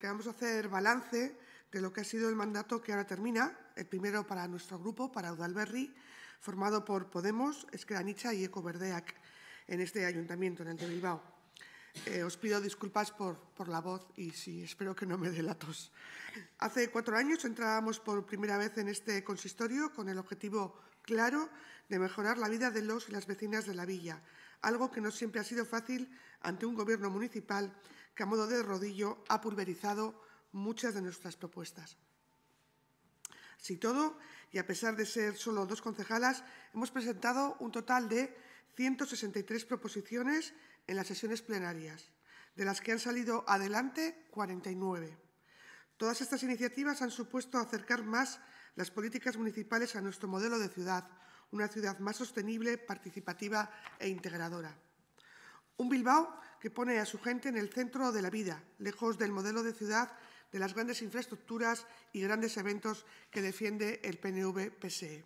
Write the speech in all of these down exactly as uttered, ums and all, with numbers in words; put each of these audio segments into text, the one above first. que vamos a hacer balance de lo que ha sido el mandato que ahora termina, el primero para nuestro grupo, para Udalberri, formado por Podemos, Ezker Anitza y Equo Berdeak, en este ayuntamiento, en el de Bilbao. Eh, os pido disculpas por, por la voz y sí, espero que no me dé la tos. Hace cuatro años entrábamos por primera vez en este consistorio con el objetivo claro de mejorar la vida de los y las vecinas de la villa, algo que no siempre ha sido fácil ante un gobierno municipal que a modo de rodillo ha pulverizado muchas de nuestras propuestas. Así todo, y a pesar de ser solo dos concejalas, hemos presentado un total de ciento sesenta y tres proposiciones en las sesiones plenarias, de las que han salido adelante cuarenta y nueve. Todas estas iniciativas han supuesto acercar más las políticas municipales a nuestro modelo de ciudad, una ciudad más sostenible, participativa e integradora. Un Bilbao que pone a su gente en el centro de la vida, lejos del modelo de ciudad, de las grandes infraestructuras y grandes eventos que defiende el P N V P S E.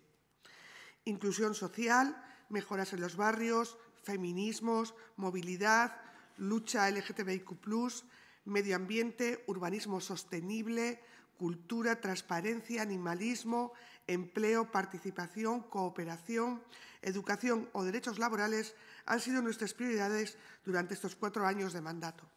Inclusión social, mejoras en los barrios, feminismos, movilidad, lucha L G T B I Q plus, medio ambiente, urbanismo sostenible, cultura, transparencia, animalismo, empleo, participación, cooperación, educación o derechos laborales han sido nuestras prioridades durante estos cuatro años de mandato.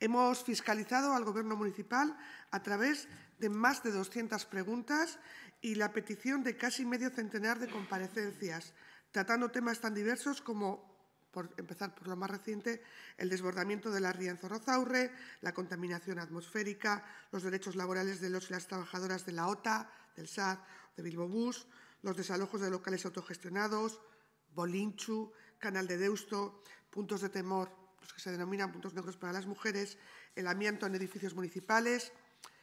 Hemos fiscalizado al Gobierno municipal a través de más de doscientas preguntas y la petición de casi medio centenar de comparecencias, tratando temas tan diversos como, por empezar por lo más reciente, el desbordamiento de la ría en Zorrozaurre, la contaminación atmosférica, los derechos laborales de los y las trabajadoras de la O T A, del S A D, de Bilbo Bus, los desalojos de locales autogestionados, Bolinchu, Canal de Deusto, puntos de temor, los que se denominan puntos negros para las mujeres, el amianto en edificios municipales,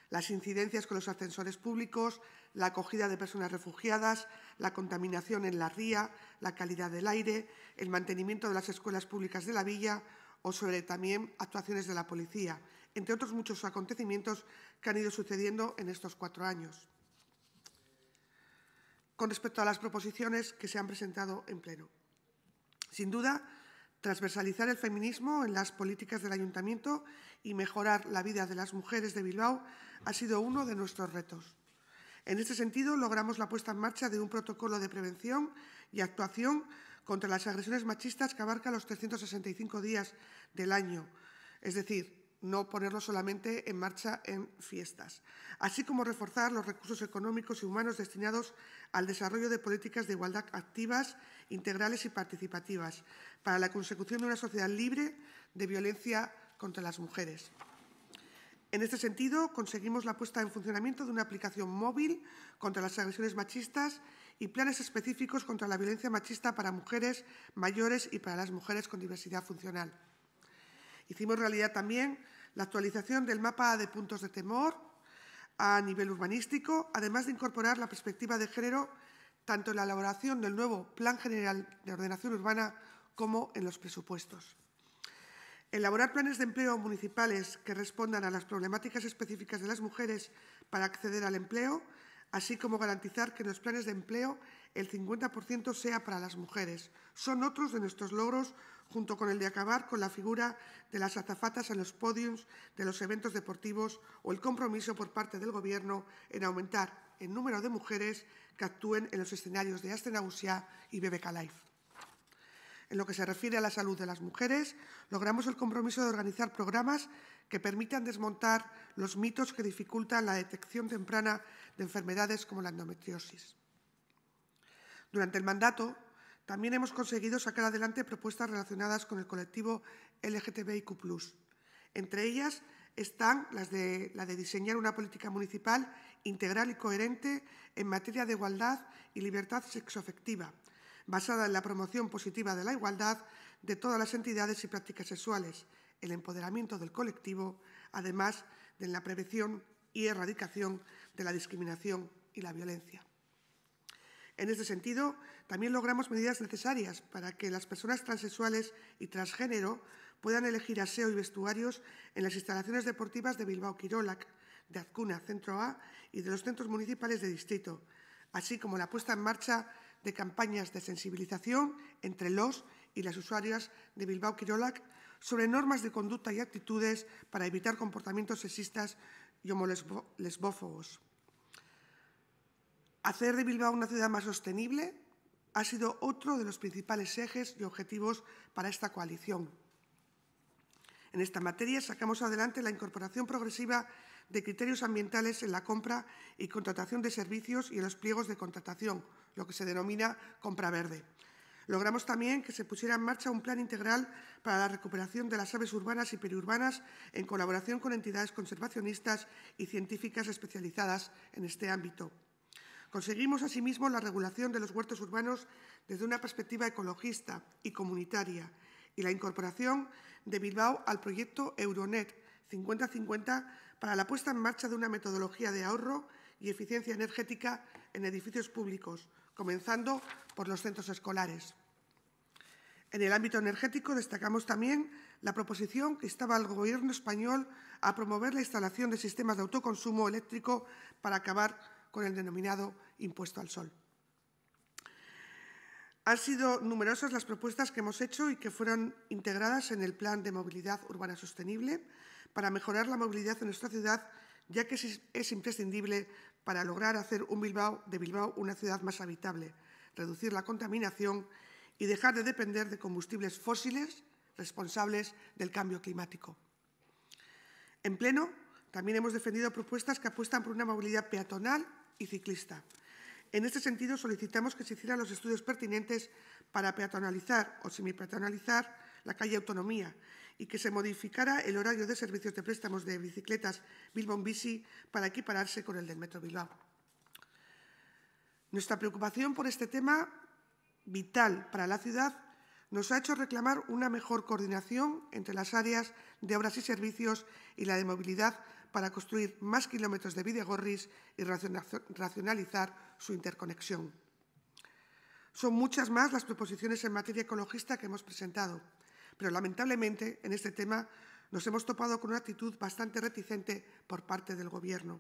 las incidencias con los ascensores públicos, la acogida de personas refugiadas, la contaminación en la ría, la calidad del aire, el mantenimiento de las escuelas públicas de la villa o sobre también actuaciones de la policía, entre otros muchos acontecimientos que han ido sucediendo en estos cuatro años. Con respecto a las proposiciones que se han presentado en pleno, sin duda, transversalizar el feminismo en las políticas del ayuntamiento y mejorar la vida de las mujeres de Bilbao ha sido uno de nuestros retos. En este sentido, logramos la puesta en marcha de un protocolo de prevención y actuación contra las agresiones machistas que abarca los trescientos sesenta y cinco días del año, es decir, no ponerlo solamente en marcha en fiestas, así como reforzar los recursos económicos y humanos destinados al desarrollo de políticas de igualdad activas, integrales y participativas para la consecución de una sociedad libre de violencia contra las mujeres. En este sentido, conseguimos la puesta en funcionamiento de una aplicación móvil contra las agresiones machistas y planes específicos contra la violencia machista para mujeres mayores y para las mujeres con diversidad funcional. Hicimos realidad también la actualización del mapa de puntos de temor a nivel urbanístico, además de incorporar la perspectiva de género tanto en la elaboración del nuevo Plan General de Ordenación Urbana como en los presupuestos. Elaborar planes de empleo municipales que respondan a las problemáticas específicas de las mujeres para acceder al empleo, así como garantizar que en los planes de empleo el cincuenta por ciento sea para las mujeres. Son otros de nuestros logros, junto con el de acabar con la figura de las azafatas en los podiums de los eventos deportivos o el compromiso por parte del Gobierno en aumentar el número de mujeres que actúen en los escenarios de Aste Nagusia y B B K Live. En lo que se refiere a la salud de las mujeres, logramos el compromiso de organizar programas que permitan desmontar los mitos que dificultan la detección temprana de enfermedades como la endometriosis. Durante el mandato, también hemos conseguido sacar adelante propuestas relacionadas con el colectivo L G T B I Q plus, entre ellas están las de, la de diseñar una política municipal integral y coherente en materia de igualdad y libertad sexoafectiva, basada en la promoción positiva de la igualdad de todas las entidades y prácticas sexuales, el empoderamiento del colectivo, además de la prevención y erradicación de la discriminación y la violencia. En este sentido, también logramos medidas necesarias para que las personas transexuales y transgénero puedan elegir aseo y vestuarios en las instalaciones deportivas de Bilbao Kirolak, de Azkuna Centro A y de los centros municipales de distrito, así como la puesta en marcha de campañas de sensibilización entre los y las usuarias de Bilbao Kirolak sobre normas de conducta y actitudes para evitar comportamientos sexistas y homolesbófobos. Hacer de Bilbao una ciudad más sostenible ha sido otro de los principales ejes y objetivos para esta coalición. En esta materia sacamos adelante la incorporación progresiva de criterios ambientales en la compra y contratación de servicios y en los pliegos de contratación, lo que se denomina compra verde. Logramos también que se pusiera en marcha un plan integral para la recuperación de las aves urbanas y periurbanas en colaboración con entidades conservacionistas y científicas especializadas en este ámbito. Conseguimos, asimismo, la regulación de los huertos urbanos desde una perspectiva ecologista y comunitaria y la incorporación de Bilbao al proyecto Euronet cincuenta cincuenta para la puesta en marcha de una metodología de ahorro y eficiencia energética en edificios públicos, comenzando por los centros escolares. En el ámbito energético destacamos también la proposición que instaba al Gobierno español a promover la instalación de sistemas de autoconsumo eléctrico para acabar con el denominado impuesto al sol. Han sido numerosas las propuestas que hemos hecho y que fueron integradas en el Plan de Movilidad Urbana Sostenible para mejorar la movilidad en nuestra ciudad, ya que es imprescindible para lograr hacer un Bilbao, de Bilbao una ciudad más habitable, reducir la contaminación y dejar de depender de combustibles fósiles responsables del cambio climático. En pleno, también hemos defendido propuestas que apuestan por una movilidad peatonal y ciclista. En este sentido, solicitamos que se hicieran los estudios pertinentes para peatonalizar o semipeatonalizar la calle Autonomía y que se modificara el horario de servicios de préstamos de bicicletas Bilbo Bizi para equipararse con el del Metro Bilbao. Nuestra preocupación por este tema, vital para la ciudad, nos ha hecho reclamar una mejor coordinación entre las áreas de obras y servicios y la de movilidad para construir más kilómetros de Bidegorris y racionalizar su interconexión. Son muchas más las proposiciones en materia ecologista que hemos presentado, pero lamentablemente en este tema nos hemos topado con una actitud bastante reticente por parte del Gobierno.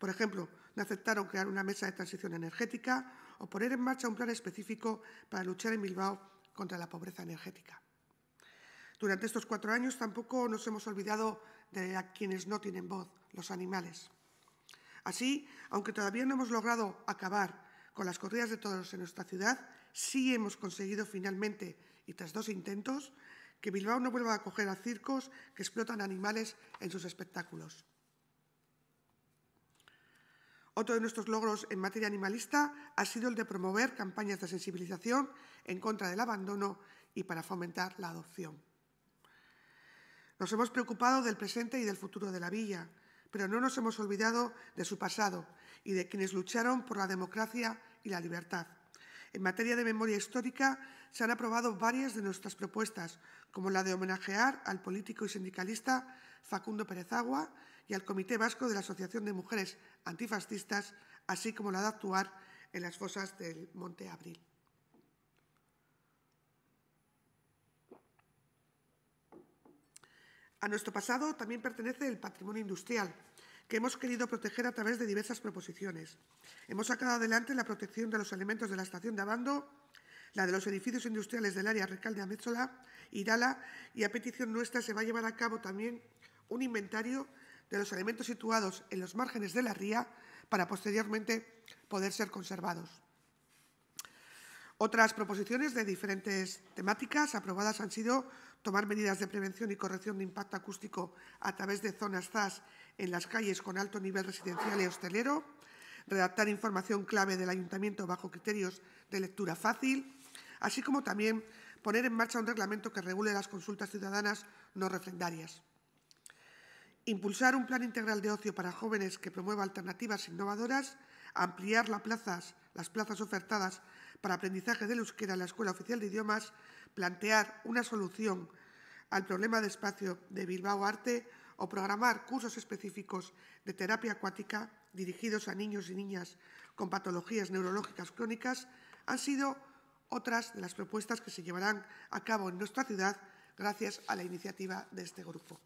Por ejemplo, no aceptaron crear una mesa de transición energética o poner en marcha un plan específico para luchar en Bilbao contra la pobreza energética. Durante estos cuatro años tampoco nos hemos olvidado de a quienes no tienen voz, los animales. Así, aunque todavía no hemos logrado acabar con las corridas de toros en nuestra ciudad, sí hemos conseguido finalmente, y tras dos intentos, que Bilbao no vuelva a acoger a circos que explotan animales en sus espectáculos. Otro de nuestros logros en materia animalista ha sido el de promover campañas de sensibilización en contra del abandono y para fomentar la adopción. Nos hemos preocupado del presente y del futuro de la villa, pero no nos hemos olvidado de su pasado y de quienes lucharon por la democracia y la libertad. En materia de memoria histórica se han aprobado varias de nuestras propuestas, como la de homenajear al político y sindicalista Facundo Pérez Agua y al Comité Vasco de la Asociación de Mujeres Antifascistas, así como la de actuar en las fosas del Monte Abril. A nuestro pasado también pertenece el patrimonio industrial, que hemos querido proteger a través de diversas proposiciones. Hemos sacado adelante la protección de los elementos de la estación de Abando, la de los edificios industriales del área Recalde, Amézola, Irala, y a petición nuestra se va a llevar a cabo también un inventario de los elementos situados en los márgenes de la ría para posteriormente poder ser conservados. Otras proposiciones de diferentes temáticas aprobadas han sido tomar medidas de prevención y corrección de impacto acústico a través de zonas zas en las calles con alto nivel residencial y hostelero, redactar información clave del ayuntamiento bajo criterios de lectura fácil, así como también poner en marcha un reglamento que regule las consultas ciudadanas no refrendarias. Impulsar un plan integral de ocio para jóvenes que promueva alternativas innovadoras, ampliar las plazas, las plazas ofertadas para aprendizaje del euskera en la Escuela Oficial de Idiomas, plantear una solución al problema de espacio de Bilbao Arte o programar cursos específicos de terapia acuática dirigidos a niños y niñas con patologías neurológicas crónicas han sido otras de las propuestas que se llevarán a cabo en nuestra ciudad gracias a la iniciativa de este grupo.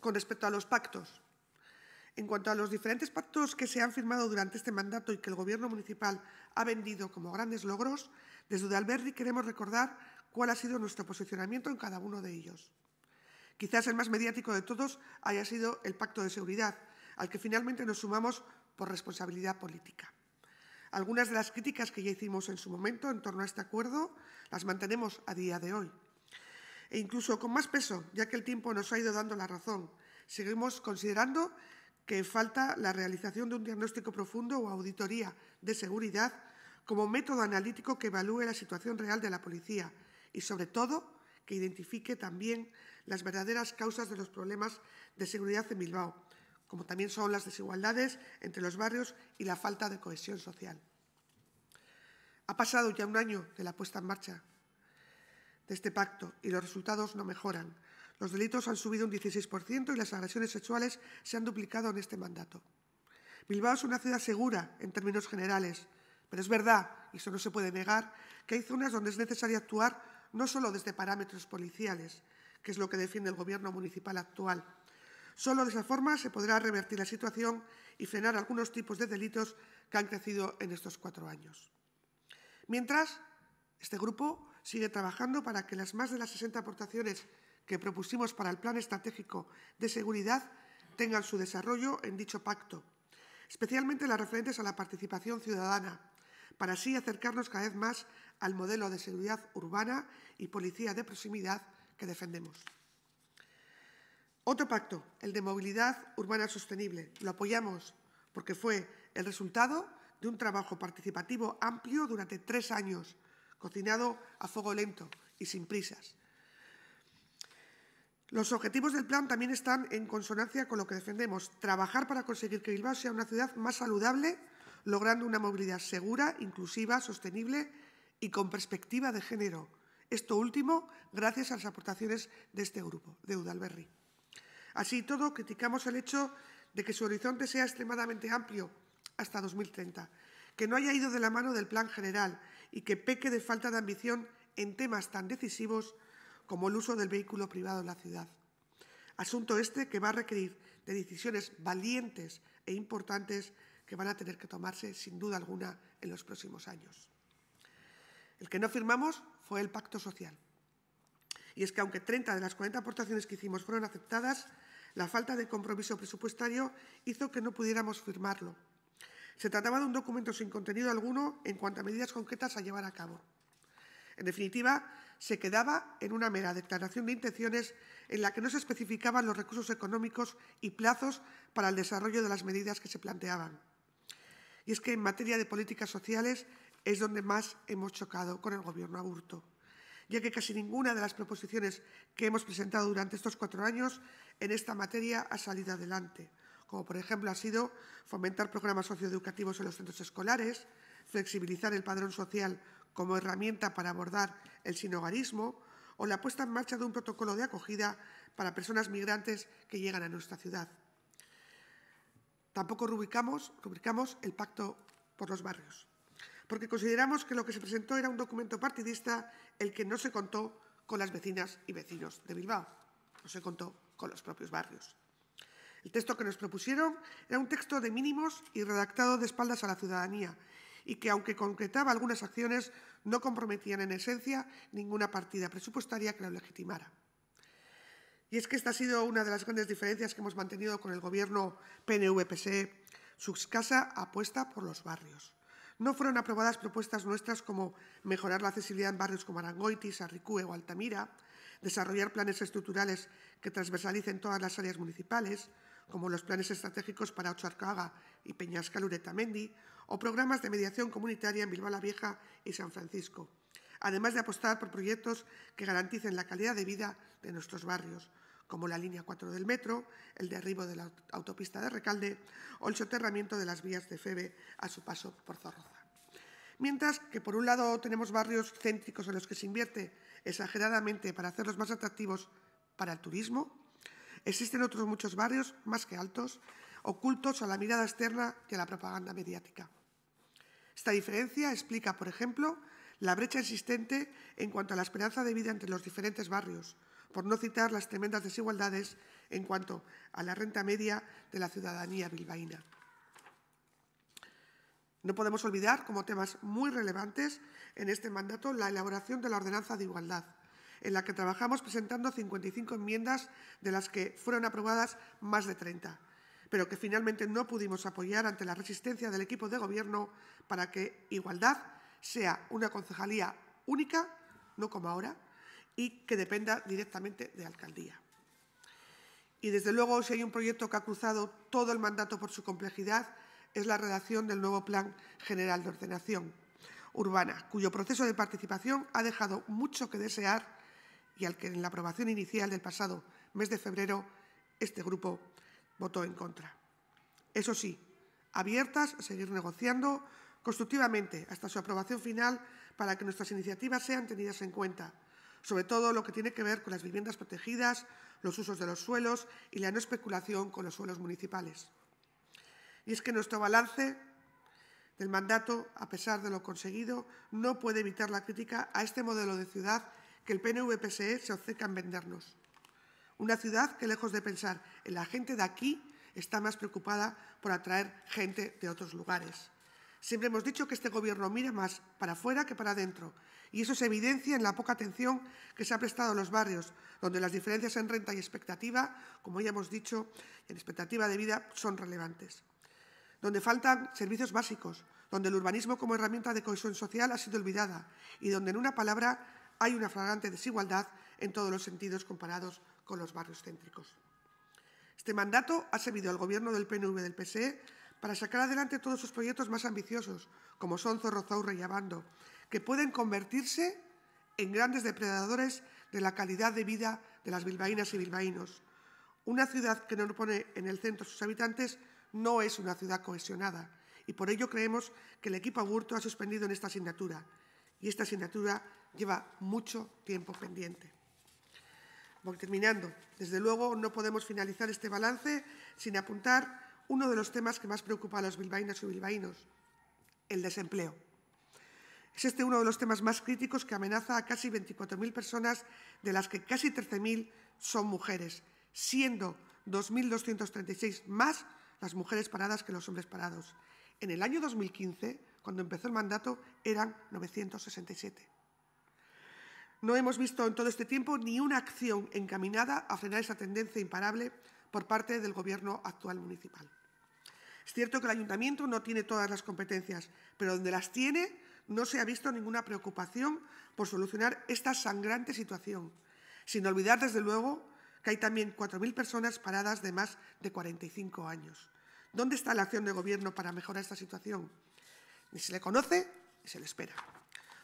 Con respecto a los pactos, en cuanto a los diferentes pactos que se han firmado durante este mandato y que el Gobierno municipal ha vendido como grandes logros, desde Udalberri queremos recordar cuál ha sido nuestro posicionamiento en cada uno de ellos. Quizás el más mediático de todos haya sido el Pacto de Seguridad, al que finalmente nos sumamos por responsabilidad política. Algunas de las críticas que ya hicimos en su momento en torno a este acuerdo las mantenemos a día de hoy. E incluso con más peso, ya que el tiempo nos ha ido dando la razón. Seguimos considerando que falta la realización de un diagnóstico profundo o auditoría de seguridad como método analítico que evalúe la situación real de la policía y, sobre todo, que identifique también las verdaderas causas de los problemas de seguridad en Bilbao, como también son las desigualdades entre los barrios y la falta de cohesión social. Ha pasado ya un año de la puesta en marcha de este pacto y los resultados no mejoran. Los delitos han subido un dieciséis por ciento y las agresiones sexuales se han duplicado en este mandato. Bilbao es una ciudad segura en términos generales, pero es verdad, y eso no se puede negar, que hay zonas donde es necesario actuar no solo desde parámetros policiales, que es lo que defiende el Gobierno municipal actual. Solo de esa forma se podrá revertir la situación y frenar algunos tipos de delitos que han crecido en estos cuatro años. Mientras, este grupo sigue trabajando para que las más de las sesenta aportaciones que propusimos para el Plan Estratégico de Seguridad tengan su desarrollo en dicho pacto, especialmente las referentes a la participación ciudadana, para así acercarnos cada vez más al modelo de seguridad urbana y policía de proximidad que defendemos. Otro pacto, el de movilidad urbana sostenible, lo apoyamos porque fue el resultado de un trabajo participativo amplio durante tres años, cocinado a fuego lento y sin prisas. Los objetivos del plan también están en consonancia con lo que defendemos, trabajar para conseguir que Bilbao sea una ciudad más saludable, logrando una movilidad segura, inclusiva, sostenible y con perspectiva de género. Esto último gracias a las aportaciones de este grupo, de Udalberri. Así y todo, criticamos el hecho de que su horizonte sea extremadamente amplio hasta dos mil treinta, que no haya ido de la mano del plan general y que peque de falta de ambición en temas tan decisivos como el uso del vehículo privado en la ciudad. Asunto este que va a requerir de decisiones valientes e importantes que van a tener que tomarse, sin duda alguna, en los próximos años. El que no firmamos fue el pacto social. Y es que, aunque treinta de las cuarenta aportaciones que hicimos fueron aceptadas, la falta de compromiso presupuestario hizo que no pudiéramos firmarlo. Se trataba de un documento sin contenido alguno en cuanto a medidas concretas a llevar a cabo. En definitiva, se quedaba en una mera declaración de intenciones en la que no se especificaban los recursos económicos y plazos para el desarrollo de las medidas que se planteaban. Y es que en materia de políticas sociales es donde más hemos chocado con el Gobierno Aburto, ya que casi ninguna de las proposiciones que hemos presentado durante estos cuatro años en esta materia ha salido adelante, como por ejemplo ha sido fomentar programas socioeducativos en los centros escolares, flexibilizar el padrón social como herramienta para abordar el sinhogarismo o la puesta en marcha de un protocolo de acogida para personas migrantes que llegan a nuestra ciudad. Tampoco rubricamos, rubricamos el pacto por los barrios, porque consideramos que lo que se presentó era un documento partidista el que no se contó con las vecinas y vecinos de Bilbao, no se contó con los propios barrios. El texto que nos propusieron era un texto de mínimos y redactado de espaldas a la ciudadanía y que, aunque concretaba algunas acciones, no comprometían en esencia ninguna partida presupuestaria que lo legitimara. Y es que esta ha sido una de las grandes diferencias que hemos mantenido con el Gobierno P N V P S E, su escasa apuesta por los barrios. No fueron aprobadas propuestas nuestras como mejorar la accesibilidad en barrios como Arangoitis, Arricúe o Altamira, desarrollar planes estructurales que transversalicen todas las áreas municipales, como los planes estratégicos para Ochoarcaga y Peñasca Lureta Mendi, o programas de mediación comunitaria en Bilbao la Vieja y San Francisco, además de apostar por proyectos que garanticen la calidad de vida de nuestros barrios, como la línea cuatro del metro, el derribo de la autopista de Recalde o el soterramiento de las vías de Feve a su paso por Zorroza. Mientras que, por un lado, tenemos barrios céntricos en los que se invierte exageradamente para hacerlos más atractivos para el turismo, existen otros muchos barrios, más que altos, ocultos a la mirada externa y a la propaganda mediática. Esta diferencia explica, por ejemplo, la brecha existente en cuanto a la esperanza de vida entre los diferentes barrios, por no citar las tremendas desigualdades en cuanto a la renta media de la ciudadanía bilbaína. No podemos olvidar como temas muy relevantes en este mandato la elaboración de la Ordenanza de Igualdad, en la que trabajamos presentando cincuenta y cinco enmiendas, de las que fueron aprobadas más de treinta, pero que finalmente no pudimos apoyar ante la resistencia del equipo de gobierno para que Igualdad sea una concejalía única, no como ahora, y que dependa directamente de la Alcaldía. Y, desde luego, si hay un proyecto que ha cruzado todo el mandato por su complejidad, es la redacción del nuevo Plan General de Ordenación Urbana, cuyo proceso de participación ha dejado mucho que desear y al que, en la aprobación inicial del pasado mes de febrero, este grupo votó en contra. Eso sí, abiertas a seguir negociando constructivamente hasta su aprobación final para que nuestras iniciativas sean tenidas en cuenta, sobre todo lo que tiene que ver con las viviendas protegidas, los usos de los suelos y la no especulación con los suelos municipales. Y es que nuestro balance del mandato, a pesar de lo conseguido, no puede evitar la crítica a este modelo de ciudad que el P N V P S E se obceca en vendernos. Una ciudad que, lejos de pensar en la gente de aquí, está más preocupada por atraer gente de otros lugares. Siempre hemos dicho que este Gobierno mira más para afuera que para adentro, y eso se evidencia en la poca atención que se ha prestado a los barrios, donde las diferencias en renta y expectativa, como ya hemos dicho, en expectativa de vida, son relevantes. Donde faltan servicios básicos, donde el urbanismo como herramienta de cohesión social ha sido olvidada y donde, en una palabra, hay una flagrante desigualdad en todos los sentidos comparados con los barrios céntricos. Este mandato ha servido al Gobierno del P N V del P S E para sacar adelante todos sus proyectos más ambiciosos, como son Zorrozaurre y Abando, que pueden convertirse en grandes depredadores de la calidad de vida de las bilbaínas y bilbaínos. Una ciudad que no pone en el centro a sus habitantes no es una ciudad cohesionada, y por ello creemos que el equipo Aburto ha suspendido en esta asignatura, y esta asignatura lleva mucho tiempo pendiente. Voy terminando. Desde luego, no podemos finalizar este balance sin apuntar uno de los temas que más preocupa a los bilbaínos y bilbaínos, el desempleo. Es este uno de los temas más críticos que amenaza a casi veinticuatro mil personas, de las que casi trece mil son mujeres, siendo dos mil doscientos treinta y seis más las mujeres paradas que los hombres parados. En el año dos mil quince, cuando empezó el mandato, eran novecientos sesenta y siete. No hemos visto en todo este tiempo ni una acción encaminada a frenar esa tendencia imparable por parte del Gobierno actual municipal. Es cierto que el ayuntamiento no tiene todas las competencias, pero donde las tiene no se ha visto ninguna preocupación por solucionar esta sangrante situación, sin olvidar, desde luego, que hay también cuatro mil personas paradas de más de cuarenta y cinco años. ¿Dónde está la acción de Gobierno para mejorar esta situación? Ni se le conoce ni se le espera.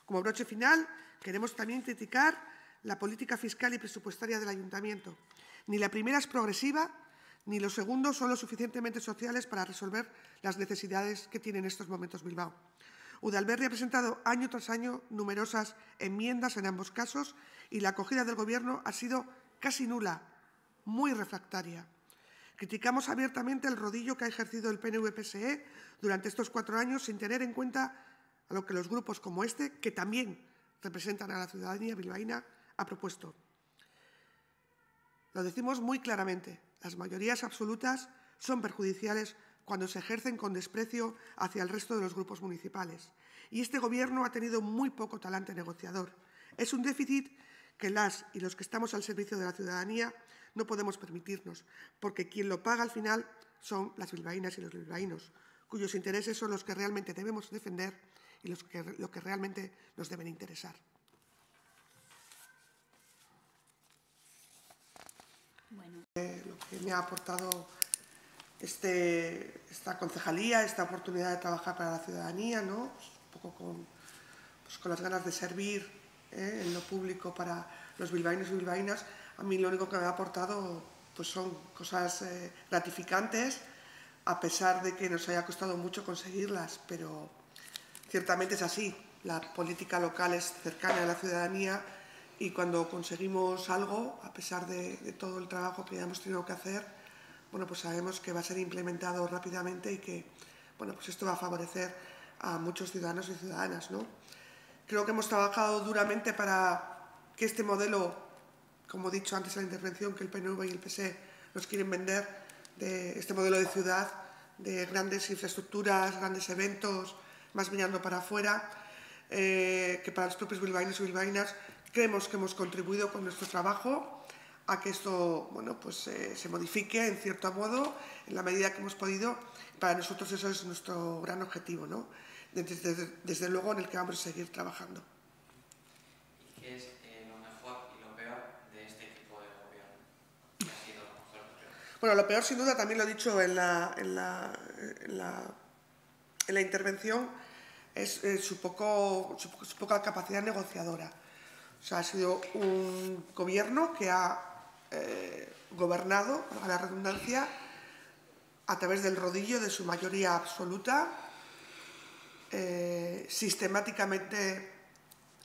Como broche final, queremos también criticar la política fiscal y presupuestaria del ayuntamiento. Ni la primera es progresiva, ni los segundos son lo suficientemente sociales para resolver las necesidades que tiene en estos momentos Bilbao. Udalberri ha presentado año tras año numerosas enmiendas en ambos casos y la acogida del Gobierno ha sido casi nula, muy refractaria. Criticamos abiertamente el rodillo que ha ejercido el P N V P S E durante estos cuatro años sin tener en cuenta a lo que los grupos como este, que también representan a la ciudadanía bilbaína, ha propuesto. Lo decimos muy claramente, las mayorías absolutas son perjudiciales cuando se ejercen con desprecio hacia el resto de los grupos municipales. Y este Gobierno ha tenido muy poco talante negociador. Es un déficit que las y los que estamos al servicio de la ciudadanía no podemos permitirnos, porque quien lo paga al final son las bilbaínas y los bilbaínos, cuyos intereses son los que realmente debemos defender y los que, lo que realmente nos deben interesar. Bueno. Eh, lo que me ha aportado este, esta concejalía, esta oportunidad de trabajar para la ciudadanía, ¿no? Pues un poco con, pues con las ganas de servir ¿eh? en lo público para los bilbaínos y bilbaínas. A mí lo único que me ha aportado pues son cosas eh, gratificantes, a pesar de que nos haya costado mucho conseguirlas, pero ciertamente es así. La política local es cercana a la ciudadanía. Y cuando conseguimos algo, a pesar de, de todo el trabajo que ya hemos tenido que hacer, bueno, pues sabemos que va a ser implementado rápidamente y que, bueno, pues esto va a favorecer a muchos ciudadanos y ciudadanas, ¿no? Creo que hemos trabajado duramente para que este modelo, como he dicho antes en la intervención, que el P N V y el P S E nos quieren vender, de este modelo de ciudad, de grandes infraestructuras, grandes eventos, más mirando para afuera, eh, que para los propios bilbaínos y bilbaínas. Creemos que hemos contribuido con nuestro trabajo a que esto, bueno, pues, eh, se modifique en cierto modo, en la medida que hemos podido. Para nosotros eso es nuestro gran objetivo, ¿no? Desde, desde, desde luego, en el que vamos a seguir trabajando. ¿Y qué es eh, lo mejor y lo peor de este equipo de gobierno? ¿Qué ha sido lo mejor y lo peor? Bueno, lo peor, sin duda, también lo he dicho en la, en la, en la, en la intervención, es eh, su, poco, su, su poca capacidad negociadora. O sea, ha sido un gobierno que ha eh, gobernado, a la redundancia, a través del rodillo de su mayoría absoluta, eh, sistemáticamente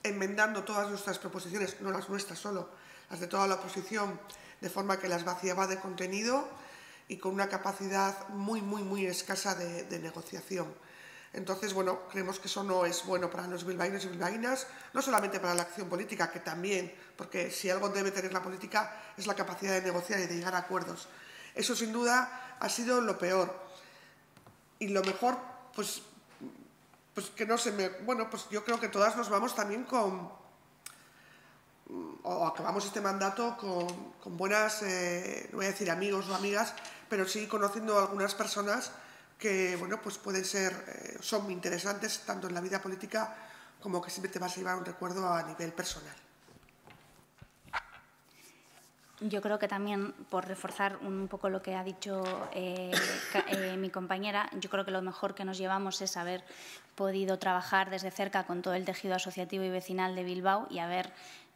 enmendando todas nuestras proposiciones, no las nuestras solo, las de toda la oposición, de forma que las vaciaba de contenido y con una capacidad muy, muy, muy escasa de, de negociación. Entonces, bueno, creemos que eso no es bueno para los bilbaínos y bilbaínas, no solamente para la acción política, que también, porque si algo debe tener la política es la capacidad de negociar y de llegar a acuerdos. Eso, sin duda, ha sido lo peor. Y lo mejor, pues, pues que no se me... Bueno, pues yo creo que todas nos vamos también con... o acabamos este mandato con, con buenas, eh, no voy a decir amigos o amigas, pero sí conociendo a algunas personas que, bueno, pues pueden ser, eh, son interesantes tanto en la vida política como que siempre te vas a llevar un recuerdo a nivel personal. Yo creo que también, por reforzar un poco lo que ha dicho eh, eh, mi compañera, yo creo que lo mejor que nos llevamos es haber podido trabajar desde cerca con todo el tejido asociativo y vecinal de Bilbao y haber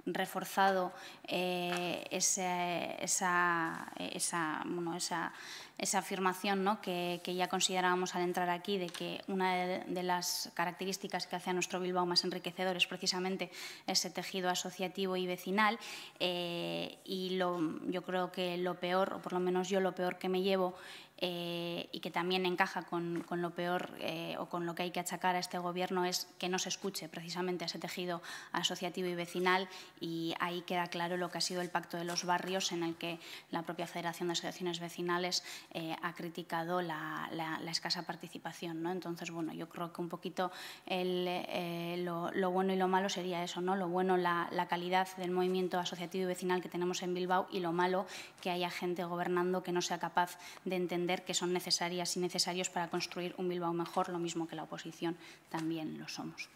reforzado eh, ese, esa, esa, bueno, esa, esa afirmación, ¿no?, que, que ya considerábamos al entrar aquí, de que una de, de las características que hace a nuestro Bilbao más enriquecedor es precisamente ese tejido asociativo y vecinal. Eh, y lo, yo creo que lo peor, o por lo menos yo lo peor que me llevo, Eh, y que también encaja con, con lo peor eh, o con lo que hay que achacar a este gobierno, es que no se escuche precisamente a ese tejido asociativo y vecinal, y ahí queda claro lo que ha sido el Pacto de los Barrios, en el que la propia Federación de Asociaciones Vecinales eh, ha criticado la, la, la escasa participación, ¿no? Entonces, bueno, yo creo que un poquito el, eh, lo, lo bueno y lo malo sería eso, ¿no? Lo bueno, la, la calidad del movimiento asociativo y vecinal que tenemos en Bilbao, y lo malo, que haya gente gobernando que no sea capaz de entender que son necesarias y necesarios para construir un Bilbao mejor, lo mismo que la oposición también lo somos.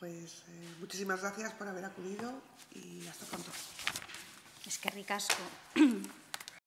Pues eh, muchísimas gracias por haber acudido y hasta pronto. Eskerrik asko.